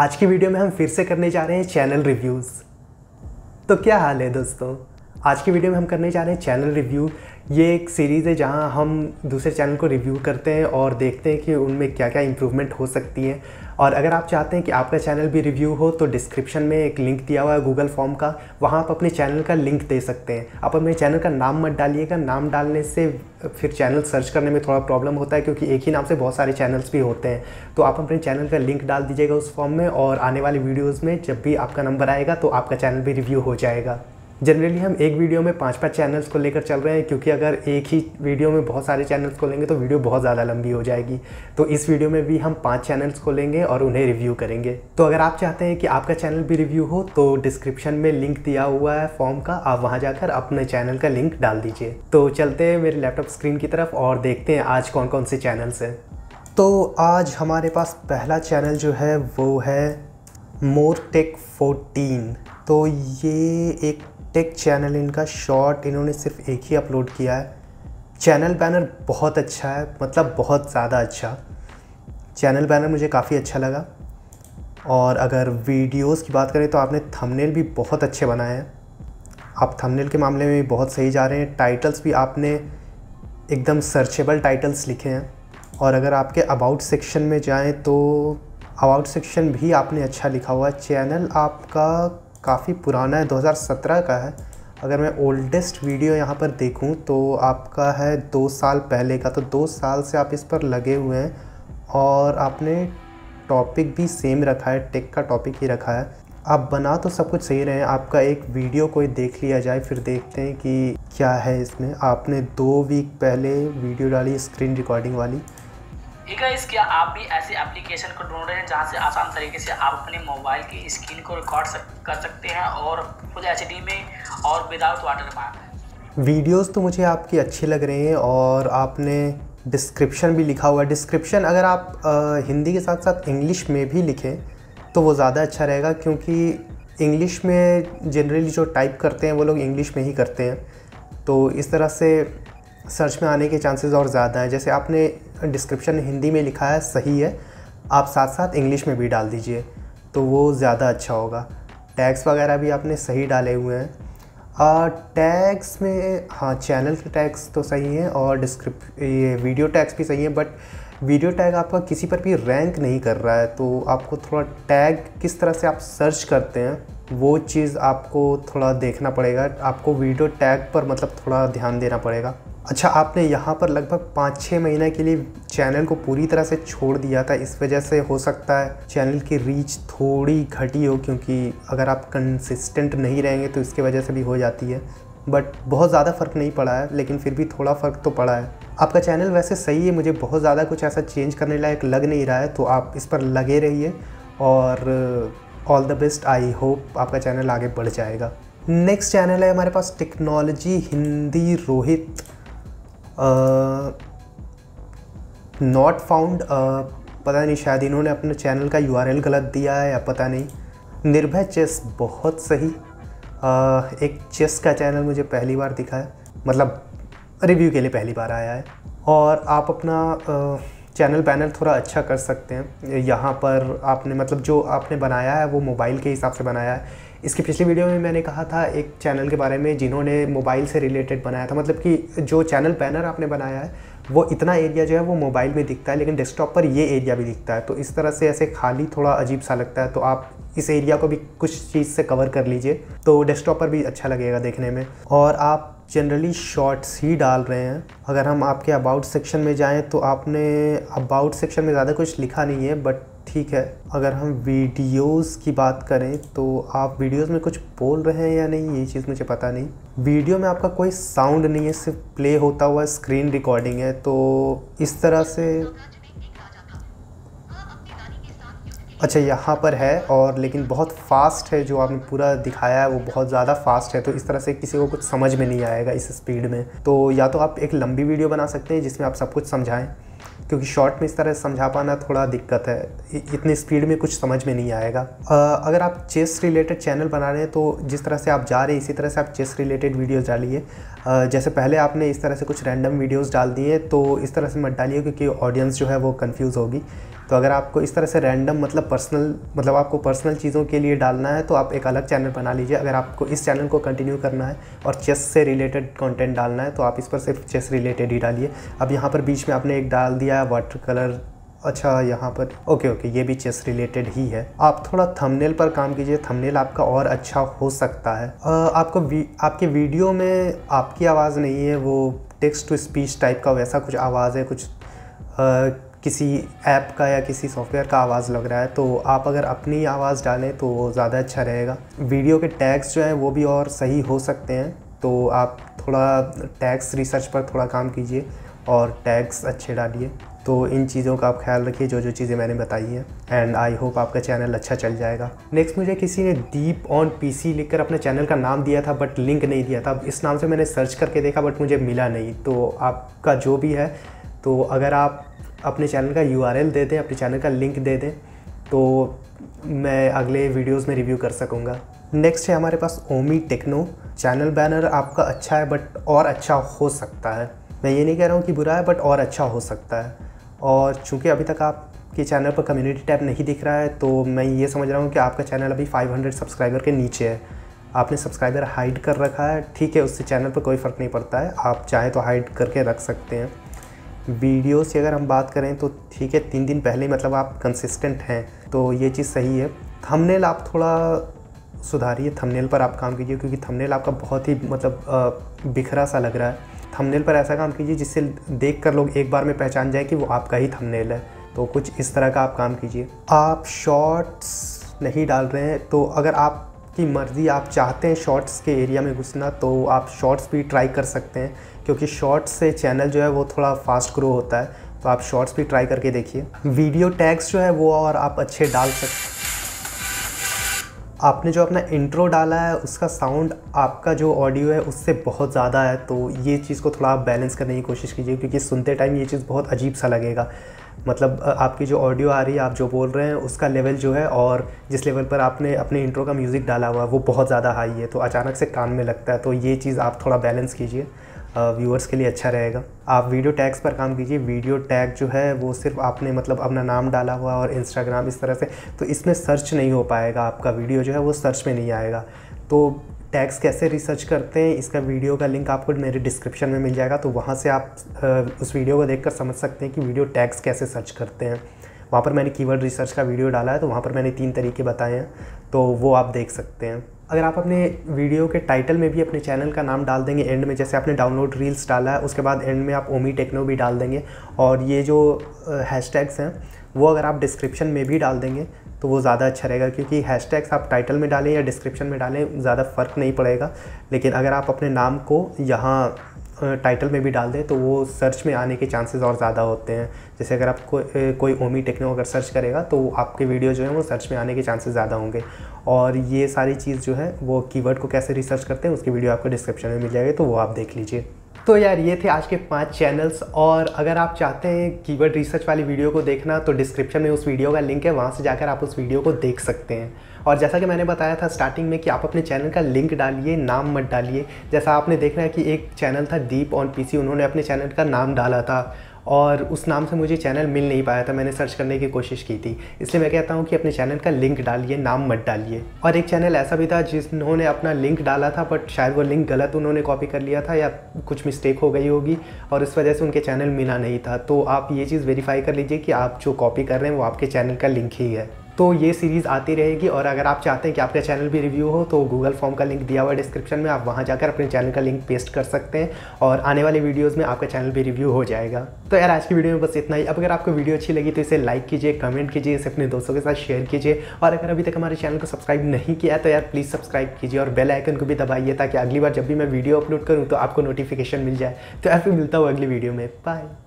आज की वीडियो में हम फिर से करने जा रहे हैं चैनल रिव्यूज़। तो क्या हाल है दोस्तों, आज की वीडियो में हम करने जा रहे हैं चैनल रिव्यू। ये एक सीरीज़ है जहां हम दूसरे चैनल को रिव्यू करते हैं और देखते हैं कि उनमें क्या क्या इम्प्रूवमेंट हो सकती है। और अगर आप चाहते हैं कि आपका चैनल भी रिव्यू हो तो डिस्क्रिप्शन में एक लिंक दिया हुआ है गूगल फॉर्म का, वहाँ आप अपने चैनल का लिंक दे सकते हैं। आप अपने चैनल का नाम मत डालिएगा, नाम डालने से फिर चैनल सर्च करने में थोड़ा प्रॉब्लम होता है क्योंकि एक ही नाम से बहुत सारे चैनल्स भी होते हैं। तो आप अपने चैनल का लिंक डाल दीजिएगा उस फॉर्म में और आने वाली वीडियोज़ में जब भी आपका नंबर आएगा तो आपका चैनल भी रिव्यू हो जाएगा। जनरली हम एक वीडियो में 5-5 चैनल्स को लेकर चल रहे हैं क्योंकि अगर एक ही वीडियो में बहुत सारे चैनल्स को लेंगे तो वीडियो बहुत ज़्यादा लंबी हो जाएगी। तो इस वीडियो में भी हम 5 चैनल्स को लेंगे और उन्हें रिव्यू करेंगे। तो अगर आप चाहते हैं कि आपका चैनल भी रिव्यू हो तो डिस्क्रिप्शन में लिंक दिया हुआ है फॉर्म का, आप वहाँ जाकर अपने चैनल का लिंक डाल दीजिए। तो चलते हैं मेरे लैपटॉप स्क्रीन की तरफ और देखते हैं आज कौन कौन से चैनल्स हैं। तो आज हमारे पास पहला चैनल जो है वो है MoreTech14। तो ये एक टेक चैनल, इनका शॉर्ट इन्होंने सिर्फ एक ही अपलोड किया है। चैनल बैनर बहुत अच्छा है, मतलब बहुत ज़्यादा अच्छा चैनल बैनर मुझे काफ़ी अच्छा लगा। और अगर वीडियोस की बात करें तो आपने थंबनेल भी बहुत अच्छे बनाए हैं, आप थंबनेल के मामले में भी बहुत सही जा रहे हैं। टाइटल्स भी आपने एकदम सर्चेबल टाइटल्स लिखे हैं। और अगर आपके अबाउट सेक्शन में जाएँ तो अबाउट सेक्शन भी आपने अच्छा लिखा हुआ है। चैनल आपका काफ़ी पुराना है, 2017 का है। अगर मैं ओल्डेस्ट वीडियो यहाँ पर देखूँ तो आपका है 2 साल पहले का। तो 2 साल से आप इस पर लगे हुए हैं और आपने टॉपिक भी सेम रखा है, टेक का टॉपिक ही रखा है। आप बना तो सब कुछ सही रहे हैं, आपका एक वीडियो कोई देख लिया जाए फिर देखते हैं कि क्या है इसमें। आपने 2 वीक पहले वीडियो डाली स्क्रीन रिकॉर्डिंग वाली। गाइस, क्या आप भी ऐसे एप्लीकेशन को ढूंढ रहे हैं जहां से आसान तरीके से आप अपने मोबाइल की स्क्रीन को रिकॉर्ड कर सकते हैं और फुल एचडी में और विदाउट वाटरमार्क? वीडियोस तो मुझे आपकी अच्छी लग रही हैं और आपने डिस्क्रिप्शन भी लिखा हुआ है। डिस्क्रिप्शन अगर आप हिंदी के साथ साथ इंग्लिश में भी लिखें तो वो ज़्यादा अच्छा रहेगा क्योंकि इंग्लिश में जनरली जो टाइप करते हैं वो लोग इंग्लिश में ही करते हैं, तो इस तरह से सर्च में आने के चांसेस और ज़्यादा हैं। जैसे आपने डिस्क्रिप्शन हिंदी में लिखा है सही है, आप साथ साथ इंग्लिश में भी डाल दीजिए तो वो ज़्यादा अच्छा होगा। टैग्स वगैरह भी आपने सही डाले हुए हैं। टैग्स में हाँ, चैनल के टैग्स तो सही हैं और ये वीडियो टैग्स भी सही हैं, बट वीडियो टैग आपका किसी पर भी रैंक नहीं कर रहा है। तो आपको थोड़ा टैग किस तरह से आप सर्च करते हैं वो चीज़ आपको थोड़ा देखना पड़ेगा, आपको वीडियो टैग पर मतलब थोड़ा ध्यान देना पड़ेगा। अच्छा, आपने यहाँ पर लगभग 5-6 महीने के लिए चैनल को पूरी तरह से छोड़ दिया था, इस वजह से हो सकता है चैनल की रीच थोड़ी घटी हो क्योंकि अगर आप कंसिस्टेंट नहीं रहेंगे तो इसके वजह से भी हो जाती है। बट बहुत ज़्यादा फ़र्क नहीं पड़ा है, लेकिन फिर भी थोड़ा फ़र्क तो पड़ा है। आपका चैनल वैसे सही है, मुझे बहुत ज़्यादा कुछ ऐसा चेंज करने लायक लग नहीं रहा है, तो आप इस पर लगे रहिए और all the best. I hope आपका चैनल आगे बढ़ जाएगा। नेक्स्ट चैनल है हमारे पास technology Hindi Rohit not found. पता नहीं, शायद इन्होंने अपने चैनल का URL गलत दिया है या पता नहीं। निर्भय चेस बहुत सही, एक चेस का चैनल मुझे पहली बार दिखा है, मतलब रिव्यू के लिए पहली बार आया है। और आप अपना चैनल बैनर थोड़ा अच्छा कर सकते हैं। यहाँ पर आपने मतलब जो आपने बनाया है वो मोबाइल के हिसाब से बनाया है। इसकी पिछली वीडियो में मैंने कहा था एक चैनल के बारे में जिन्होंने मोबाइल से रिलेटेड बनाया था, मतलब कि जो चैनल बैनर आपने बनाया है वो इतना एरिया जो है वो मोबाइल में दिखता है लेकिन डेस्कटॉप पर ये एरिया भी दिखता है, तो इस तरह से ऐसे खाली थोड़ा अजीब सा लगता है। तो आप इस एरिया को भी कुछ चीज़ से कवर कर लीजिए तो डेस्कटॉप पर भी अच्छा लगेगा देखने में। और आप जनरली शॉर्ट्स ही डाल रहे हैं। अगर हम आपके अबाउट सेक्शन में जाएँ तो आपने अबाउट सेक्शन में ज़्यादा कुछ लिखा नहीं है, बट ठीक है। अगर हम वीडियोस की बात करें तो आप वीडियोस में कुछ बोल रहे हैं या नहीं ये चीज़ मुझे पता नहीं। वीडियो में आपका कोई साउंड नहीं है, सिर्फ प्ले होता हुआ स्क्रीन रिकॉर्डिंग है, तो इस तरह से अच्छा यहाँ पर है। और लेकिन बहुत फास्ट है, जो आपने पूरा दिखाया है वो बहुत ज़्यादा फास्ट है, तो इस तरह से किसी को कुछ समझ में नहीं आएगा इस स्पीड में। तो या तो आप एक लंबी वीडियो बना सकते हैं जिसमें आप सब कुछ समझाएं, क्योंकि शॉर्ट में इस तरह समझा पाना थोड़ा दिक्कत है, इतनी स्पीड में कुछ समझ में नहीं आएगा। अगर आप चेस रिलेटेड चैनल बना रहे हैं तो जिस तरह से आप जा रहे हैं इसी तरह से आप चेस रिलेटेड वीडियोस डालिए। जैसे पहले आपने इस तरह से कुछ रैंडम वीडियोस डाल दिए तो इस तरह से मत डालिए क्योंकि ऑडियंस जो है वो कंफ्यूज होगी। तो अगर आपको इस तरह से रैंडम मतलब आपको पर्सनल चीज़ों के लिए डालना है तो आप एक अलग चैनल बना लीजिए। अगर आपको इस चैनल को कंटिन्यू करना है और चेस से रिलेटेड कंटेंट डालना है तो आप इस पर सिर्फ चेस रिलेटेड ही डालिए। अब यहाँ पर बीच में आपने एक डाल दिया है वाटर कलर, अच्छा यहाँ पर ओके ओके ये भी चेस रिलेटेड ही है। आप थोड़ा थंबनेल पर काम कीजिए, थंबनेल आपका और अच्छा हो सकता है। आपके वीडियो में आपकी आवाज़ नहीं है, वो टेक्स्ट टू स्पीच टाइप का वैसा कुछ आवाज़ है, कुछ किसी ऐप का या किसी सॉफ्टवेयर का आवाज़ लग रहा है, तो आप अगर अपनी आवाज़ डालें तो वो ज़्यादा अच्छा रहेगा। वीडियो के टैग्स जो हैं वो भी और सही हो सकते हैं, तो आप थोड़ा टैग्स रिसर्च पर थोड़ा काम कीजिए और टैग्स अच्छे डालिए। तो इन चीज़ों का आप ख्याल रखिए जो जो चीज़ें मैंने बताई हैं, एंड आई होप आपका चैनल अच्छा चल जाएगा। नेक्स्ट मुझे किसी ने दीप ऑन पीसी लिखकर अपने चैनल का नाम दिया था बट लिंक नहीं दिया था। इस नाम से मैंने सर्च करके देखा बट मुझे मिला नहीं, तो आपका जो भी है तो अगर आप अपने चैनल का URL दे दें, अपने चैनल का लिंक दे दें तो मैं अगले वीडियोज़ में रिव्यू कर सकूँगा। नेक्स्ट है हमारे पास ओमी टेक्नो। चैनल बैनर आपका अच्छा है बट और अच्छा हो सकता है, मैं ये नहीं कह रहा हूँ कि बुरा है बट और अच्छा हो सकता है। और चूँकि अभी तक आपके चैनल पर कम्युनिटी टैब नहीं दिख रहा है तो मैं ये समझ रहा हूँ कि आपका चैनल अभी 500 सब्सक्राइबर के नीचे है, आपने सब्सक्राइबर हाइड कर रखा है। ठीक है, उससे चैनल पर कोई फ़र्क नहीं पड़ता है, आप चाहें तो हाइड करके रख सकते हैं। वीडियोस की अगर हम बात करें तो ठीक है, 3 दिन पहले मतलब आप कंसिस्टेंट हैं तो ये चीज़ सही है। थंबनेल आप थोड़ा सुधारिए, थंबनेल पर आप काम कीजिए क्योंकि थंबनेल आपका बहुत ही बिखरा सा लग रहा है। थंबनेल पर ऐसा काम कीजिए जिससे देखकर लोग एक बार में पहचान जाए कि वो आपका ही थंबनेल है, तो कुछ इस तरह का आप काम कीजिए। आप शॉर्ट्स नहीं डाल रहे हैं तो अगर आपकी मर्ज़ी, आप चाहते हैं शॉर्ट्स के एरिया में घुसना तो आप शॉर्ट्स भी ट्राई कर सकते हैं, क्योंकि शॉर्ट्स से चैनल जो है वो थोड़ा फास्ट ग्रो होता है, तो आप शॉर्ट्स भी ट्राई करके देखिए। वीडियो टैग्स जो है वो और आप अच्छे डाल सकते हैं। आपने जो अपना इंट्रो डाला है उसका साउंड आपका जो ऑडियो है उससे बहुत ज़्यादा है, तो ये चीज़ को थोड़ा आप बैलेंस करने की कोशिश कीजिए क्योंकि सुनते टाइम ये चीज़ बहुत अजीब सा लगेगा। मतलब आपकी जो ऑडियो आ रही है, आप जो बोल रहे हैं उसका लेवल जो है और जिस लेवल पर आपने अपने इंट्रो का म्यूज़िक डाला हुआ है वो बहुत ज़्यादा हाई है, तो अचानक से कान में लगता है, तो ये चीज़ आप थोड़ा बैलेंस कीजिए, व्यूअर्स के लिए अच्छा रहेगा। आप वीडियो टैग्स पर काम कीजिए। वीडियो टैग जो है वो सिर्फ आपने अपना नाम डाला हुआ और इंस्टाग्राम इस तरह से, तो इसमें सर्च नहीं हो पाएगा, आपका वीडियो जो है वो सर्च में नहीं आएगा। तो टैग्स कैसे रिसर्च करते हैं, इसका वीडियो का लिंक आपको मेरे डिस्क्रिप्शन में मिल जाएगा, तो वहाँ से आप उस वीडियो को देखकर समझ सकते हैं कि वीडियो टैग्स कैसे सर्च करते हैं। वहाँ पर मैंने कीवर्ड रिसर्च का वीडियो डाला है, तो वहाँ पर मैंने 3 तरीके बताए हैं, तो वो आप देख सकते हैं। अगर आप अपने वीडियो के टाइटल में भी अपने चैनल का नाम डाल देंगे एंड में, जैसे आपने डाउनलोड रील्स डाला है उसके बाद एंड में आप ओमी टेक्नो भी डाल देंगे, और ये जो हैशटैग्स हैं वो अगर आप डिस्क्रिप्शन में भी डाल देंगे तो वो ज़्यादा अच्छा रहेगा, क्योंकि हैशटैग्स आप टाइटल में डालें या डिस्क्रिप्शन में डालें ज़्यादा फ़र्क नहीं पड़ेगा। लेकिन अगर आप अपने नाम को यहाँ टाइटल में भी डाल दें तो वो सर्च में आने के चांसेस और ज़्यादा होते हैं। जैसे अगर आप कोई ओमी टेक्नो अगर सर्च करेगा तो आपके वीडियो जो है वो सर्च में आने के चांसेस ज़्यादा होंगे। और ये सारी चीज़ जो है वो कीवर्ड को कैसे रिसर्च करते हैं उसकी वीडियो आपको डिस्क्रिप्शन में मिल जाएगी, तो वो आप देख लीजिए। तो यार ये थे आज के 5 चैनल्स, और अगर आप चाहते हैं कीवर्ड रिसर्च वाली वीडियो को देखना तो डिस्क्रिप्शन में उस वीडियो का लिंक है, वहाँ से जाकर आप उस वीडियो को देख सकते हैं। और जैसा कि मैंने बताया था स्टार्टिंग में कि आप अपने चैनल का लिंक डालिए, नाम मत डालिए। जैसा आपने देखना है कि एक चैनल था दीप ऑन पीसी, उन्होंने अपने चैनल का नाम डाला था और उस नाम से मुझे चैनल मिल नहीं पाया था, मैंने सर्च करने की कोशिश की थी। इसलिए मैं कहता हूँ कि अपने चैनल का लिंक डालिए, नाम मत डालिए। और एक चैनल ऐसा भी था जिन्होंने अपना लिंक डाला था बट शायद वो लिंक गलत उन्होंने कॉपी कर लिया था या कुछ मिस्टेक हो गई होगी और इस वजह से उनके चैनल मिला नहीं था। तो आप ये चीज़ वेरीफाई कर लीजिए कि आप जो कॉपी कर रहे हैं वो आपके चैनल का लिंक ही है। तो ये सीरीज़ आती रहेगी, और अगर आप चाहते हैं कि आपका चैनल भी रिव्यू हो तो गूगल फॉर्म का लिंक दिया हुआ है डिस्क्रिप्शन में, आप वहां जाकर अपने चैनल का लिंक पेस्ट कर सकते हैं और आने वाले वीडियोस में आपका चैनल भी रिव्यू हो जाएगा। तो यार आज की वीडियो में बस इतना ही। अब अगर आपको वीडियो अच्छी लगी तो इसे लाइक कीजिए, कमेंट कीजिए, इसे अपने दोस्तों के साथ शेयर कीजिए, और अगर अभी तक हमारे चैनल को सब्सक्राइब नहीं किया है तो यार प्लीज़ सब्सक्राइब कीजिए और बेल आइकन को भी दबाइए ताकि अगली बार जब भी मैं वीडियो अपलोड करूँ तो आपको नोटिफिकेशन मिल जाए। तो ऐसे मिलता हूँ अगली वीडियो में, बाय।